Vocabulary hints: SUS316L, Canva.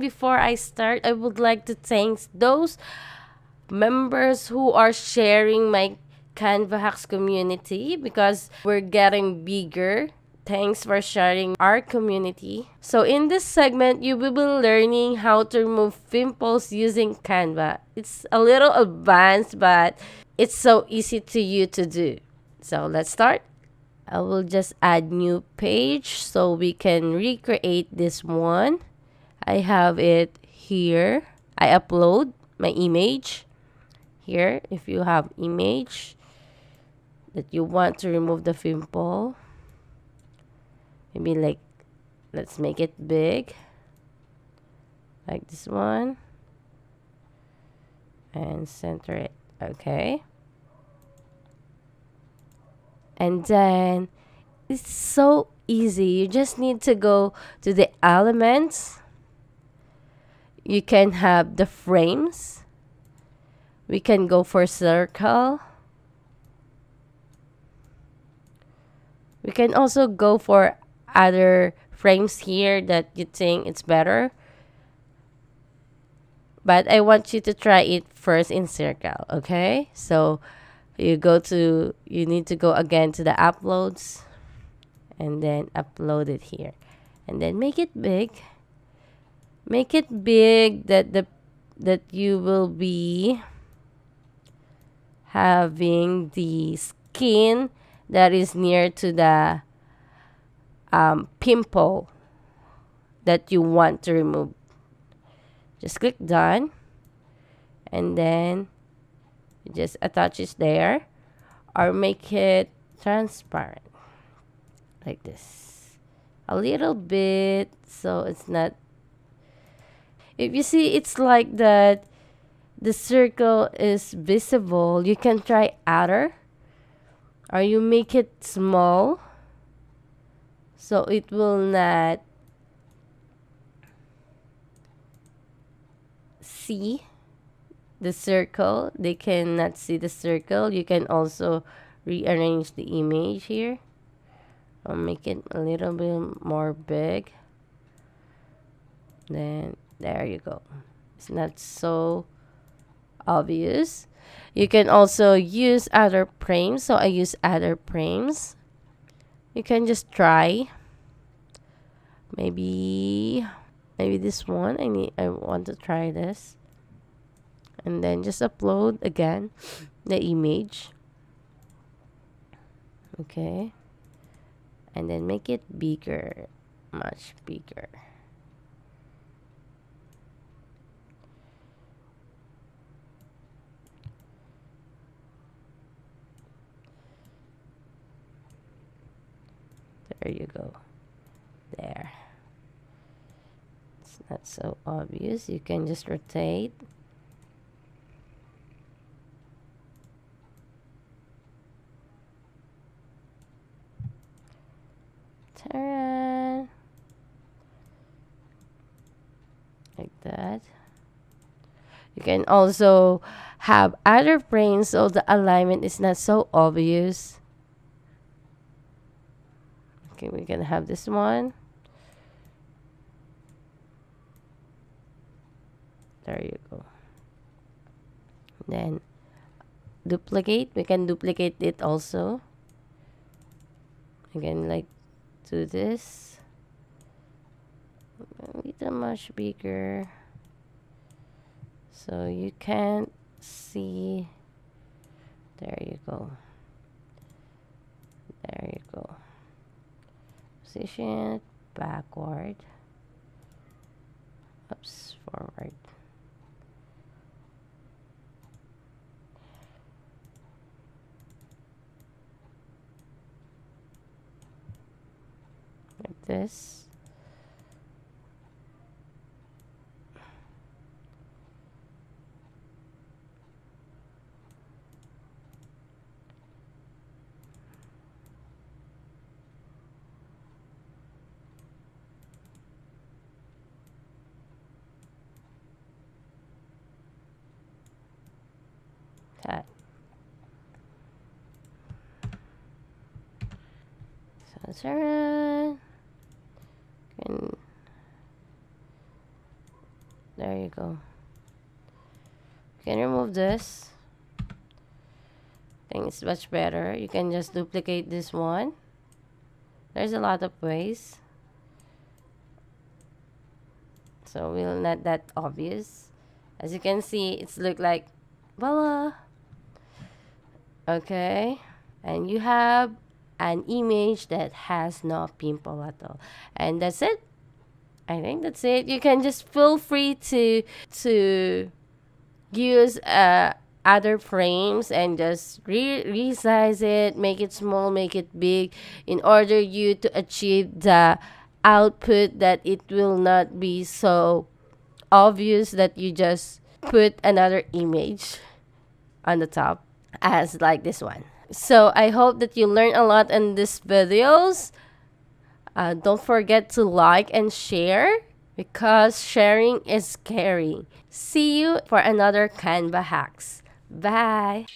background, before I start, I would like to thank those members who are sharing my Canva Hacks community, because we're getting bigger. Thanks for sharing our community. So in this segment, you will be learning how to remove pimples using Canva. It's a little advanced, but it's so easy to you to do. So let's start. I will just add new page so we can recreate this one. I have it here. I upload my image here. If you have image that you want to remove the pimple, maybe like, let's make it big, like this one, and center it, okay? And then, it's so easy. You just need to go to the elements. You can have the frames. We can go for circle. We can also go for other frames here that you think it's better, but I want you to try it first in circle, okay? So you need to go again to the uploads and then upload it here, and then make it big, that you will be having the skin that is near to the pimple that you want to remove. Just click done, and then you just attach it there, or make it transparent like this a little bit, so it's not, if you see it's like that, the circle is visible. You can try other, or you make it small so it will not see the circle. They cannot see the circle. You can also rearrange the image here. I'll make it a little bit more big. Then there you go. It's not so obvious. You can also use other frames. So I use other frames. You can just try. Maybe this one. I want to try this. And then just upload again the image. Okay. And then make it bigger. Much bigger. There you go. There. It's not so obvious. You can just rotate. Ta-da! Like that. You can also have other frames so the alignment is not so obvious. Okay, we're gonna have this one. There you go. Then duplicate. We can duplicate it also. Again, like do this. Make it much bigger so you can't see. There you go. There you go. Position it backward, oops, forward. Like this. There you go. You can remove this. I think it's much better. You can just duplicate this one. There's a lot of ways, so we'll not that obvious. As you can see, it's look like voila. Okay, and you have an image that has no pimple at all. And that's it. I think that's it. You can just feel free to use other frames and just resize it, make it small, make it big, in order you to achieve the output that it will not be so obvious that you just put another image on the top as like this one. So I hope that you learned a lot in these videos. Don't forget to like and share, because sharing is caring. See you for another Canva hacks. Bye.